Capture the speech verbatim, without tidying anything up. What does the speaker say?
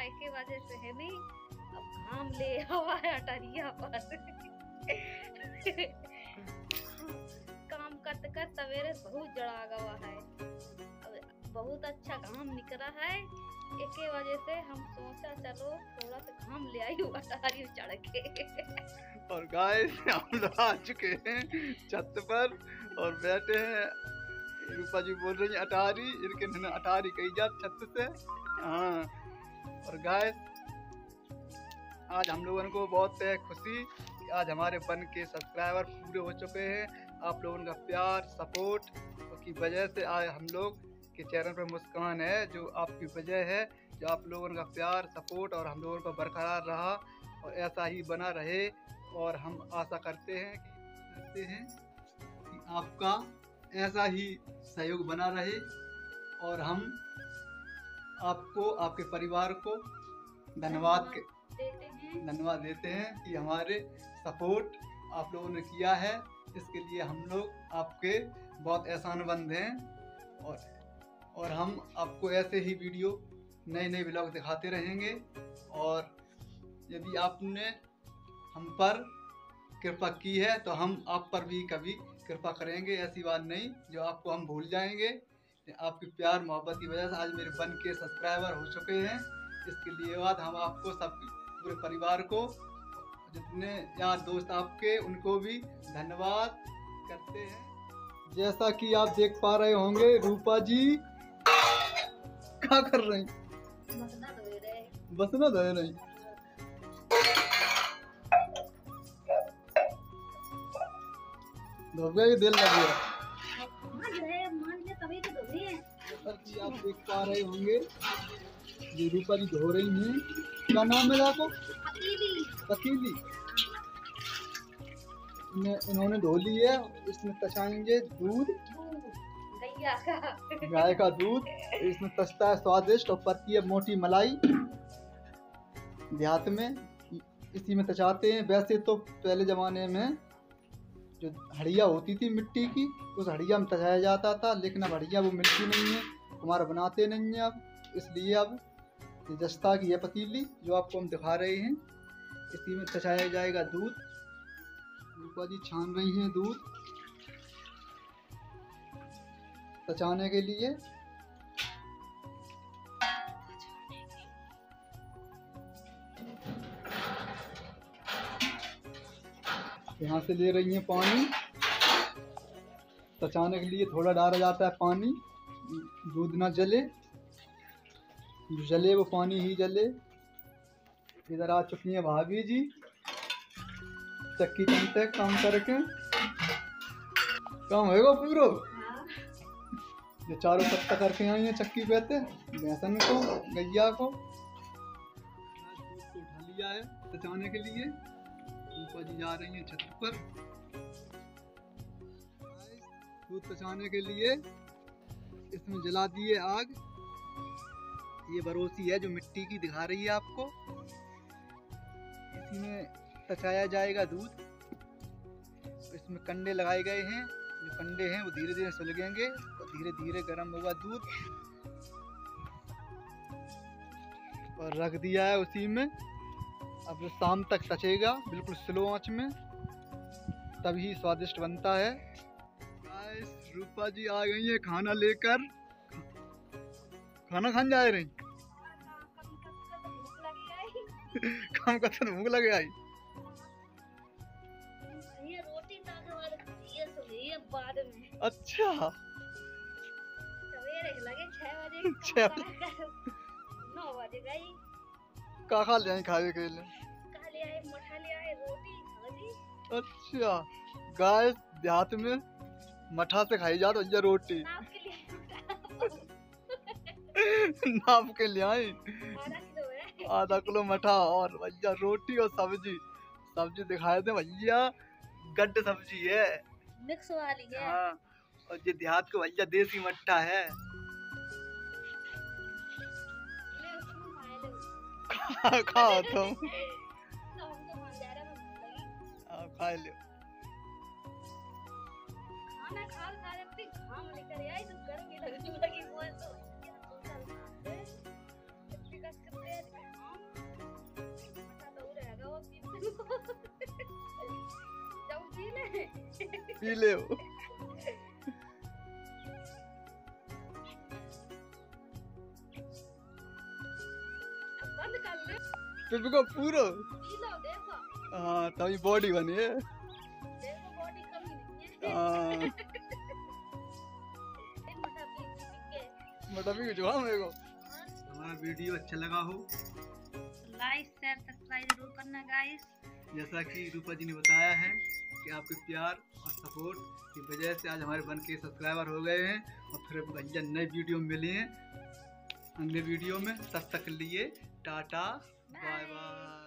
आके वजह से है नहीं, अब घाम ले हवा हटा रही है काम करते करते सवेरे बहुत जड़ा गवा है, बहुत अच्छा घाम निकला है, एक वजह से हम सोचा चलो थोड़ा सा घाम ले आई हूँ चढ़ के। और गाइस हम लोग आ चुके हैं छत पर और बैठे हैं, रूपा जी बोल रही है अटारी, इनके अटारी कही जात छत से। हाँ और गाइस आज हम लोगों को बहुत है खुशी कि आज हमारे वन के सब्सक्राइबर पूरे हो चुके हैं। आप लोगों का प्यार सपोर्ट की वजह से आज हम लोग के चैनल पर मुस्कान है, जो आपकी वजह है, जो आप लोगों का प्यार सपोर्ट और हम लोगों पर बरकरार रहा और ऐसा ही बना रहे। और हम आशा करते हैं करते हैं कि आपका ऐसा ही सहयोग बना रहे और हम आपको, आपके परिवार को धन्यवाद धन्यवाद देते हैं कि हमारे सपोर्ट आप लोगों ने किया है। इसके लिए हम लोग आपके बहुत एहसानमंद हैं और और हम आपको ऐसे ही वीडियो, नए नए ब्लॉग दिखाते रहेंगे। और यदि आपने हम पर कृपा की है तो हम आप पर भी कभी कृपा करेंगे, ऐसी बात नहीं जो आपको हम भूल जाएंगे। आपके प्यार मोहब्बत की वजह से आज मेरे वन के सब्सक्राइबर हो चुके हैं, इसके लिए बात हम आपको सब पूरे परिवार को, जितने यार दोस्त आपके, उनको भी धन्यवाद करते हैं। जैसा कि आप देख पा रहे होंगे रूपा जी क्या कर रही, बसना धो रही। धोबे के दिल लग गया, आप देख पा रहे होंगे ये रूपा जी धो रही हैं। क्या नाम है आपको? पकीली। इन्होंने धो ली है, इसमें तछाएंगे दूध, गाय का दूध, इसमें तस्ता है स्वादिष्ट और पत्ती है मोटी मलाई। देहात में इसी में तचाते हैं। वैसे तो पहले ज़माने में जो हड़िया होती थी मिट्टी की, उस हड़िया में तचाया जाता था, लेकिन अब हड़िया वो मिलती नहीं है, हमारा बनाते नहीं है अब, इसलिए अब जस्ता की है पतीली जो आपको हम दिखा रहे हैं। इसी में तचाया जाएगा दूध। रूपा जी छान रही हैं दूध तचाने के लिए। यहाँ से ले रही हैं पानी तचाने के लिए, थोड़ा डाला जाता है पानी, दूध ना जले, जो जले वो पानी ही जले। इधर आ चुकी हैं भाभी जी चक्की बनते काम करके, काम होगा पूरा। ये चारों पत्ता करके आई हैं चक्की पे बेसन को, गैया को उठा लिया है तचाने के लिए। रूपा जी जा रही हैं छत पर दूध तचाने के लिए। इसमें जला दी है आग, ये भरोसी है जो मिट्टी की दिखा रही है आपको। इसी में तचाया जाएगा दूध। इसमें कंडे लगाए गए हैं, जो कंडे हैं वो धीरे धीरे सुलगेंगे और धीरे धीरे गर्म होगा दूध। और रख दिया है उसी में, अब शाम तक तचेगा बिल्कुल स्लो आंच में, तभी स्वादिष्ट बनता है। गाइस रूपा जी आ गई है खाना लेकर, खाना खान जा रही काम का तो भूख लगे आई। बाद में अच्छा सवेरे लगे छह बजे नौ बजे गई का खा ले खावे के लिए का ले आए, मठा ले आए, रोटी सब्जी। अच्छा गाइस देहात में मठा से खाई जात और रोटी नाप के लिए आई आधा किलो मठा और भैया रोटी और सब्जी। सब्जी दिखाए थे भैया, गड्ढ सब्जी है मिक्स वाली है। हाँ, और ये देहात को भैया देसी मट्ठा है। खाओ खाओ तुम खा लो खाना, खा खा लेती घाम लेकर आई तो गर्मी लगी लगी वो तो इतनी कस करते हैं। पी ले हो। बंद कर ले। तुम को पूरा पी लो देखो। हाँ तभी बॉडी बनी है। देखो बॉडी कमी नहीं है। मटा भी कुछ हम देखो। हमारा वीडियो अच्छा लगा हो लाइक शेयर सब्सक्राइब जरूर करना गाइस। जैसा कि रूपा जी ने बताया है कि आपके प्यार और सपोर्ट की वजह से आज हमारे बन के सब्सक्राइबर हो गए हैं और फिर भैया नए वीडियो में मिले हैं अन्य वीडियो में। तब तक के लिए टाटा बाय बाय।